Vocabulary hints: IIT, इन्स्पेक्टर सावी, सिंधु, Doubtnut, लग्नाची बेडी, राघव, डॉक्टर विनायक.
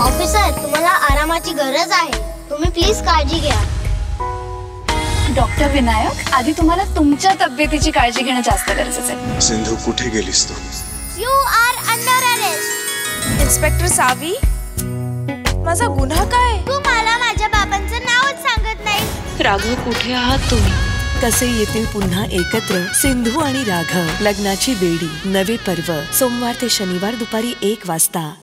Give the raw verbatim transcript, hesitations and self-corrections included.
Officer, तुम्हाला आरामाची गरज आहे. तुम्ही प्लीज काळजी घ्या. डॉक्टर विनायक, आधी तुम्हाला तुमच्या तब्येतीची काळजी घेणं जास्त गरजेचं आहे. सिंधु, कुठे गेलीस तू? You are under arrest. इन्स्पेक्टर सावी, माझा गुन्हा काय? तू मला माझ्या बाबांचं नावच सांगत नाही. राघव, कुठे आहात तुम्ही? कसे येतील पुन्हा एकत्र सिंधु आणि राघव. लग्नाची बेडी, नवे पर्व, सोमवार ते शनिवार दुपारी एक वाजता.